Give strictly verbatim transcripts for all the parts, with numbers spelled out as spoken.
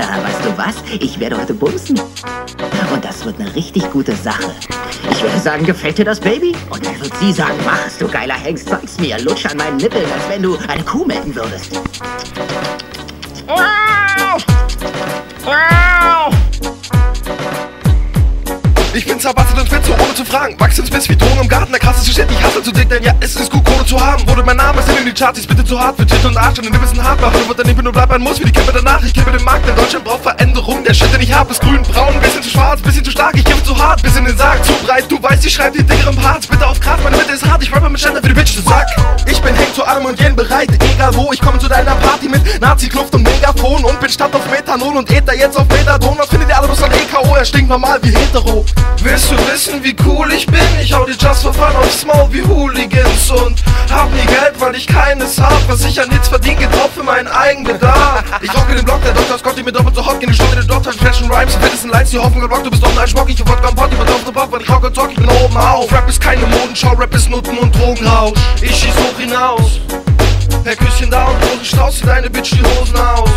Alter, weißt du was? Ich werde heute bumsen. Und das wird eine richtig gute Sache. Ich werde sagen, gefällt dir das, Baby? Und dann wird sie sagen, mach es, du geiler Hengst, zeig's mir. Lutsch an meinen Nippeln, als wenn du eine Kuh melken würdest. Ich bin zerbatzelt und fit, so ohne zu fragen. Wachstumsbiss wie Drogen im Garten, der krasseste Shit. Ich hasse zu dick, denn ja, es ist gut, Kohle zu haben. Wurde mein Name, ist in den Charts, ist bitte zu hart für Titel und Arsch. Und ein bisschen hart machen, wird daneben nur bleiben muss. Wie die Kippe danach, ich kippe den Markt, denn Deutschland braucht Veränderung. Der Shit, den ich hab, ist grün, braun, bisschen zu schwarz, bisschen zu stark. Ich kippe zu hart, bis in den Sarg, zu breit. Du weißt, ich schreibe die dickeren Parts. Bitte auf Grat, meine Mitte ist hart, ich rappe mit Ständer für die Bitch, du Sack. Ich bin hängt zu allem und jeden bereit, egal wo. Ich komme zu deiner Party mit Nazi-Kluft und Megafon. Und bin statt auf Methanol und Ether jetzt auf Methadon. Was findet ihr alle bloß an E K O? Er stinkt normal wie hetero. Willst du wissen, wie cool ich bin? Ich hau dir just for fun aufs Maul wie Hooligans und hab nie Geld, weil ich keines hab. Was ich an Hits verdient, geht drauf für meinen Eigenbedarf. Ich rocke den Block, der Doktor Scott, die mir doppelt so hot. Geh die Stunde, der Doktor Fashion Rhymes, fittesten Lights, die Hoffnung gerockt. Du bist doch ein Schmock, ich wodka am Pott, über drauf gebaut, weil ich rocke und zock, ich bin oben auf. Rap ist keine Modenschau, Rap ist Nutten und Drogenrausch. Ich schieß hoch hinaus, per Küsschen down, Hosen staust, zieh deine Bitch die Hosen aus.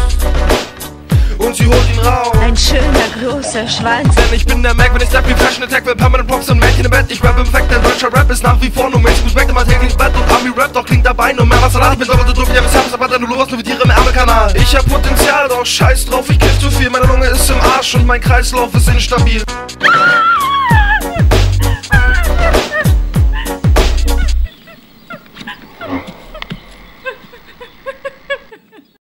Und sie holt ihn raus. Ein schöner, großer Schwanz. Denn ich bin der Mac, wenn ich step wie Fashion Attack, will permanent Props und Mädchen im Bett. Ich rap im Fact, der deutsche Rap ist nach wie vor nur mäßig Respekt, immer täglich Bett und Army Rap, doch klingt dabei nur mehr was Salat. Ich bin sauber zu drücken, ja, bis Herbst, aber dann nur los, nur wie Tiere im Ärmelkanal. Ich hab Potenzial, doch scheiß drauf, ich kiff zu viel, meine Lunge ist im Arsch und mein Kreislauf ist instabil.